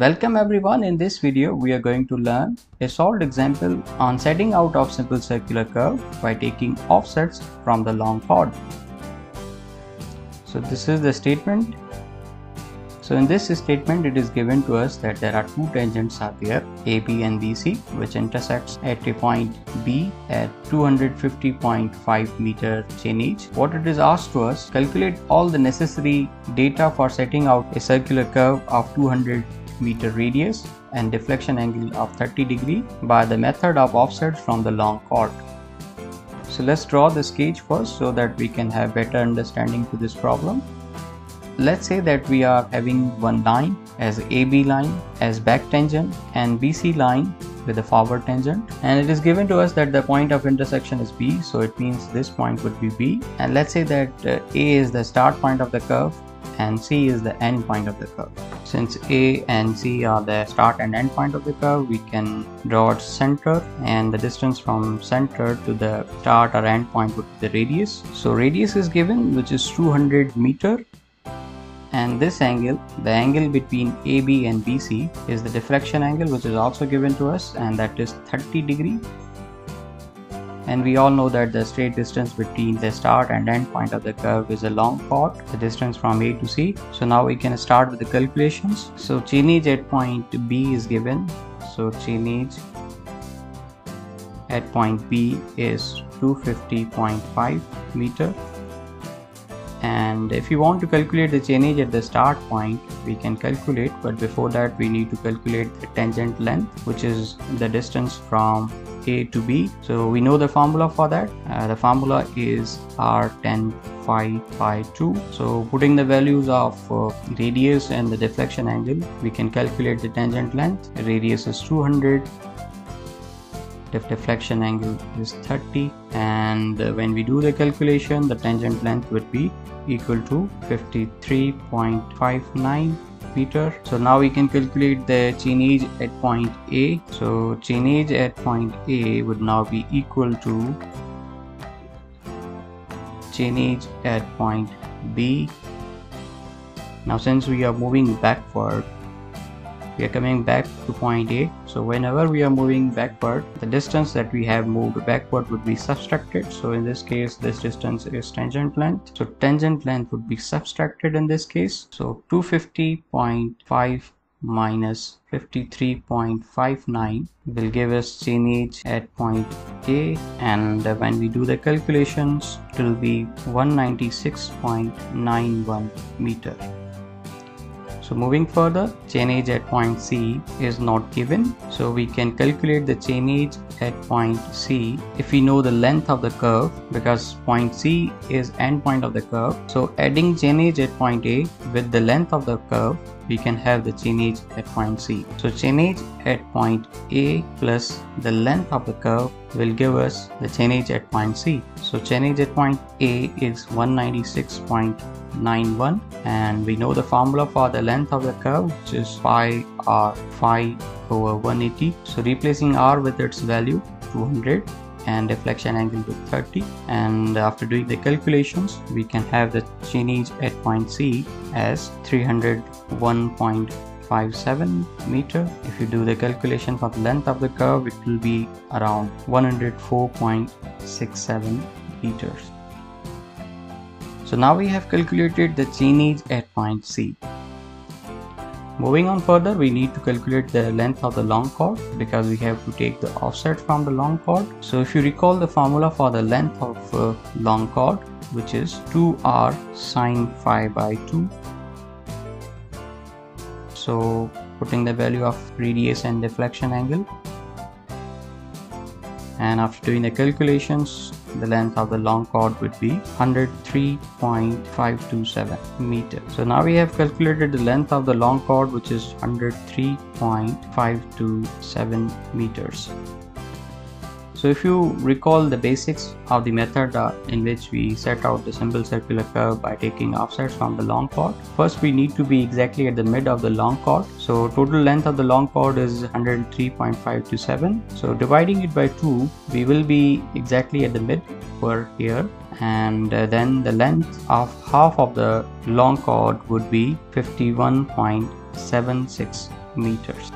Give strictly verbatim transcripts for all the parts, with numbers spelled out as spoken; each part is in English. Welcome everyone. In this video we are going to learn a solved example on setting out of simple circular curve by taking offsets from the long chord. So this is the statement. So in this statement it is given to us that there are two tangents are there, A B and B C, which intersects at a point B at two hundred fifty point five meter chain each. What it is asked to us, calculate all the necessary data for setting out a circular curve of two hundred meter radius and deflection angle of thirty degree by the method of offsets from the long chord. So let's draw the sketch first so that we can have better understanding to this problem. Let's say that we are having one line as A B line as back tangent and B C line with a forward tangent, and it is given to us that the point of intersection is B, so it means this point would be B, and let's say that uh, A is the start point of the curve and C is the end point of the curve. Since A and C are the start and end point of the curve, we can draw its center, and the distance from center to the start or end point would be the radius. So radius is given, which is two hundred meter. And this angle, the angle between A B and B C, is the deflection angle, which is also given to us, and that is thirty degree. And we all know that the straight distance between the start and end point of the curve is a long chord, the distance from A to C. So now we can start with the calculations. So change at point B is given. So change at point B is two hundred fifty point five meter. And if you want to calculate the change at the start point, we can calculate, but before that we need to calculate the tangent length, which is the distance from A to B. So we know the formula for that. Uh, the formula is R tan phi by two. So putting the values of uh, radius and the deflection angle, we can calculate the tangent length. The radius is two hundred. If deflection angle is thirty, and when we do the calculation, the tangent length would be equal to fifty-three point five nine meter. So now we can calculate the change at point A. So change at point A would now be equal to change at point B. Now since we are moving backward, we are coming back to point A, so whenever we are moving backward, the distance that we have moved backward would be subtracted. So in this case, this distance is tangent length, so tangent length would be subtracted in this case. So two hundred fifty point five minus fifty-three point five nine will give us change at point A, and when we do the calculations, it will be one hundred ninety-six point nine one meter. So moving further, change at point C is not given. So we can calculate the change at point C if we know the length of the curve, because point C is end point of the curve. So adding change at point A with the length of the curve, we can have the change at point C. So change at point A plus the length of the curve will give us the change at point C. So change at point A is one hundred ninety-six point nine one, and we know the formula for the length of the curve, which is pi r phi over one eighty. So replacing r with its value two hundred and deflection angle with thirty, and after doing the calculations, we can have the change at point C as three hundred one point five seven meter. If you do the calculation for the length of the curve, it will be around one hundred four point six seven meters. So now we have calculated the change at point C. Moving on further, we need to calculate the length of the long chord, because we have to take the offset from the long chord. So if you recall the formula for the length of uh, long chord, which is two R sine phi by two. So putting the value of radius and deflection angle, and after doing the calculations, the length of the long chord would be one hundred three point five two seven meter. So now we have calculated the length of the long chord, which is one hundred three point five two seven meters. So if you recall the basics of the method in which we set out the simple circular curve by taking offsets from the long chord, first we need to be exactly at the mid of the long chord. So total length of the long chord is one hundred three point five two seven. So dividing it by two, we will be exactly at the mid over here, and then the length of half of the long chord would be fifty-one point seven six meters.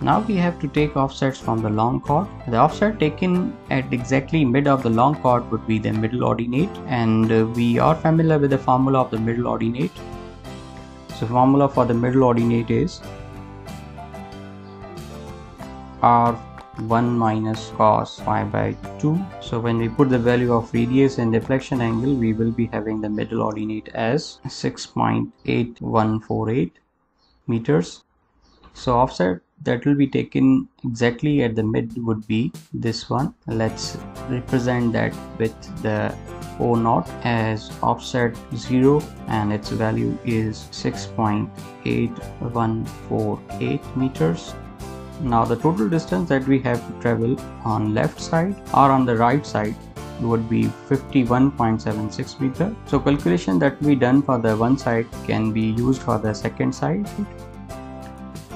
Now we have to take offsets from the long chord. The offset taken at exactly mid of the long chord would be the middle ordinate, and we are familiar with the formula of the middle ordinate. So formula for the middle ordinate is R one minus cos pi by two. So when we put the value of radius and deflection angle, we will be having the middle ordinate as six point eight one four eight meters. So offset that will be taken exactly at the mid would be this one. Let's represent that with the O naught as offset zero, and its value is six point eight one four eight meters. Now the total distance that we have to travel on left side or on the right side would be fifty-one point seven six meter. So calculation that we done for the one side can be used for the second side.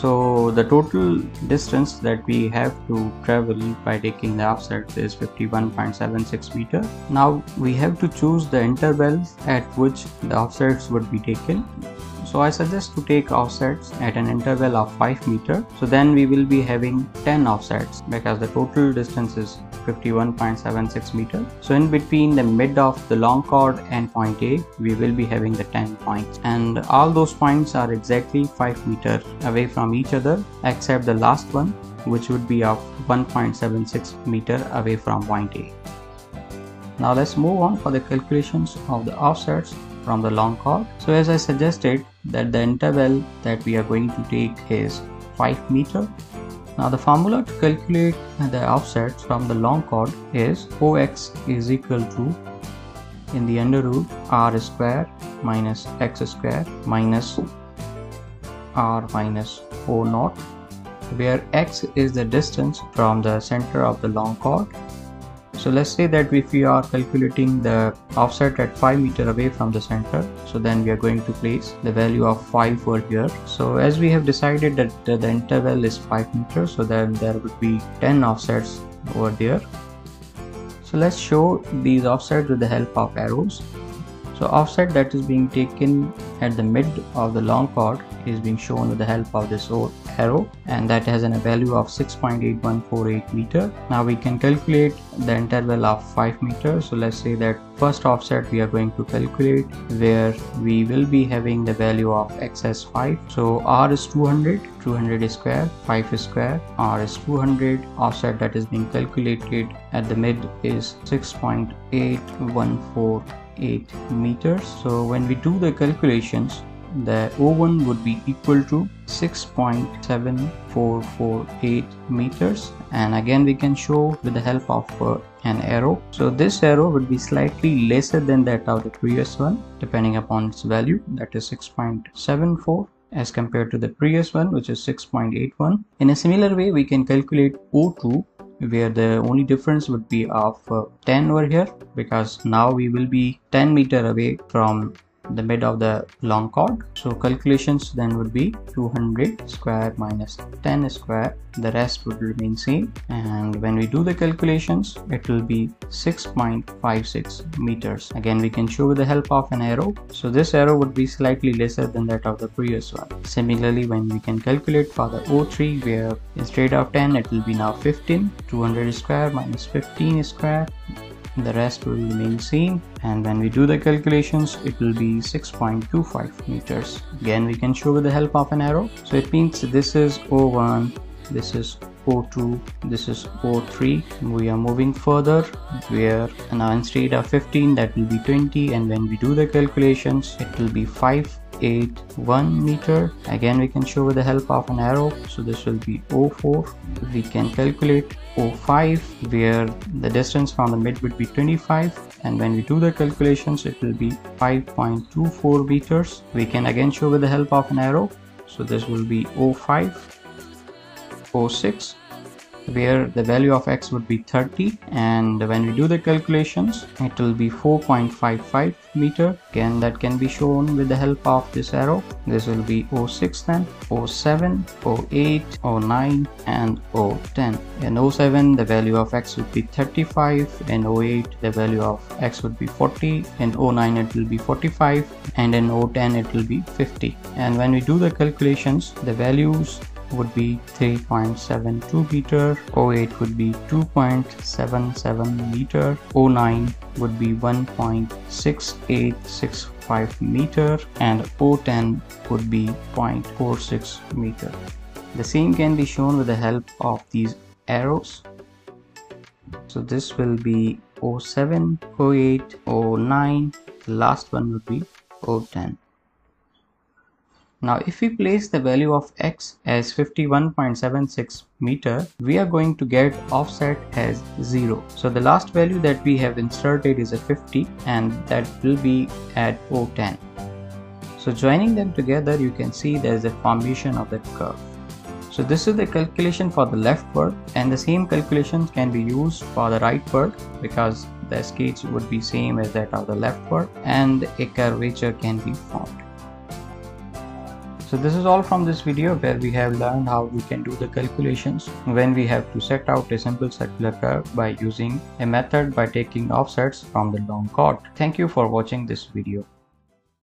So the total distance that we have to travel by taking the offset is fifty-one point seven six meter. Now we have to choose the intervals at which the offsets would be taken. So I suggest to take offsets at an interval of five meter. So then we will be having ten offsets because the total distance is fifty-one point seven six meter. So in between the mid of the long chord and point A, we will be having the ten points, and all those points are exactly five meter away from each other except the last one, which would be of one point seven six meter away from point A. Now let's move on for the calculations of the offsets from the long chord. So as I suggested that the interval that we are going to take is five meter. Now the formula to calculate the offsets from the long chord is O x is equal to in the under root r square minus x square minus r minus O naught, where x is the distance from the center of the long chord. So let's say that if we are calculating the offset at five meter away from the center, so then we are going to place the value of five over here. So as we have decided that the interval is five meter, so then there would be ten offsets over there. So let's show these offsets with the help of arrows. So offset that is being taken at the mid of the long chord is being shown with the help of this arrow, and that has a value of six point eight one four eight meter. Now we can calculate the interval of five meter. So let's say that first offset we are going to calculate, where we will be having the value of x as five. So r is two hundred, two hundred is square, five is square, r is two hundred. Offset that is being calculated at the mid is six point eight one four eight meters. So when we do the calculations, the O one would be equal to six point seven four four eight meters, and again we can show with the help of uh, an arrow. So this arrow would be slightly lesser than that of the previous one, depending upon its value, that is six point seven four as compared to the previous one, which is six point eight one. In a similar way, we can calculate O two, where the only difference would be of uh, ten over here, because now we will be ten meter away from the mid of the long chord. So calculations then would be two hundred square minus ten square, the rest would remain same, and when we do the calculations it will be six point five six meters. Again we can show with the help of an arrow. So this arrow would be slightly lesser than that of the previous one. Similarly, when we can calculate for the O three, where instead of ten it will be now fifteen, two hundred square minus fifteen square, the rest will remain same, and when we do the calculations it will be six point two five meters. Again we can show with the help of an arrow. So it means this is O one, this is O two, this is O three. We are moving further, where now instead of fifteen that will be twenty, and when we do the calculations it will be five eight one meter. Again we can show with the help of an arrow. So this will be O four. We can calculate O five, where the distance from the mid would be twenty-five, and when we do the calculations it will be five point two four meters. We can again show with the help of an arrow. So this will be O five, O six, where the value of x would be thirty, and when we do the calculations it will be four point five five meter. Again, that can be shown with the help of this arrow. This will be oh six, then oh seven, oh eight, oh nine and oh ten. In oh seven the value of x would be thirty-five, in oh eight the value of x would be forty, in oh nine it will be forty-five, and in oh ten it will be fifty. And when we do the calculations, the values would be three point seven two meter, oh eight would be two point seven seven meter, oh nine would be one point six eight six five meter, and oh ten would be zero point four six meter. The same can be shown with the help of these arrows. So this will be oh seven, oh eight, oh nine, the last one would be oh ten. Now if we place the value of x as fifty-one point seven six meter, we are going to get offset as zero. So the last value that we have inserted is a fifty, and that will be at oh ten. So joining them together, you can see there is a formation of that curve. So this is the calculation for the left word, and the same calculations can be used for the right word because the scales would be same as that of the left word, and a curvature can be formed. So this is all from this video, where we have learned how we can do the calculations when we have to set out a simple circular curve by using a method by taking offsets from the long chord. Thank you for watching this video.